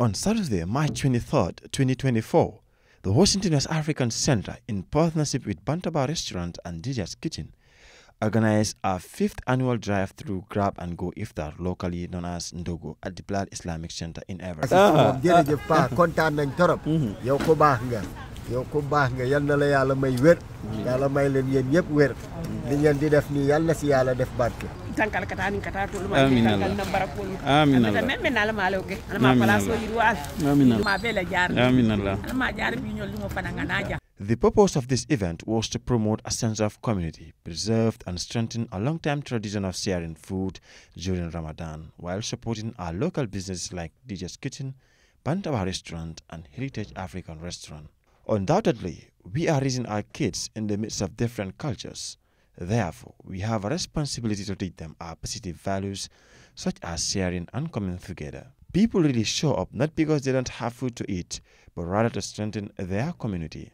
On Saturday, March 23, 2024, the Washington-West African Center, in partnership with Bantaba Restaurant and Dijah's Kitchen, organized a 5th annual drive-through grab-and-go iftar, locally known as Ndogo, at the Bilal Islamic Center in Everest. The purpose of this event was to promote a sense of community, preserve and strengthen a long-time tradition of sharing food during Ramadan, while supporting our local businesses like Dijah's Kitchen, Bantaba Restaurant and Heritage African Restaurant. Undoubtedly, we are raising our kids in the midst of different cultures. Therefore, we have a responsibility to teach them our positive values, such as sharing and coming together. People really show up not because they don't have food to eat, but rather to strengthen their community.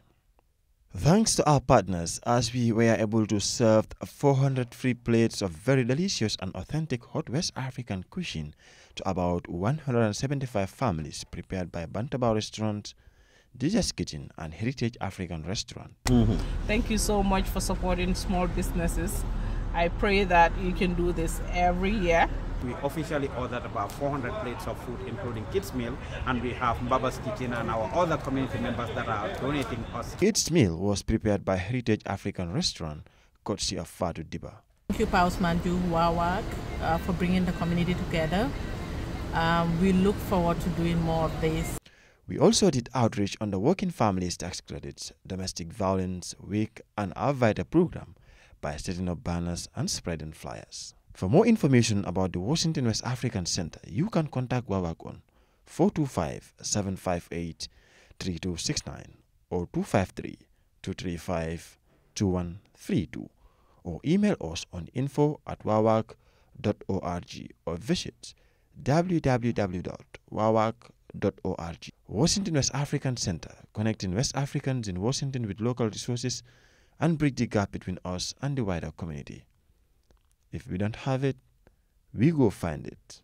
Thanks to our partners, as we were able to serve 400 free plates of very delicious and authentic hot West African cuisine to about 175 families, prepared by Bantaba Restaurant, Dijah's Kitchen and Heritage African Restaurant. Thank you so much for supporting small businesses. I pray that you can do this every year. We officially ordered about 400 plates of food, including kids' meal, and we have Baba's Kitchen and our other community members that are donating us. Kids' meal was prepared by Heritage African Restaurant, courtesy of Fatou Dibba. Thank you, Pastor Manju, Wawa, for bringing the community together. We look forward to doing more of this. We also did outreach on the Working Families Tax Credits, Domestic Violence Week, and our VITA program by setting up banners and spreading flyers. For more information about the Washington West African Center, you can contact WAWAC on 425-758-3269 or 253-235-2132, or email us on info@wawac.org or visit www.wawac.org. Washington West African Center, connecting West Africans in Washington with local resources and bridge the gap between us and the wider community. If we don't have it, we go find it.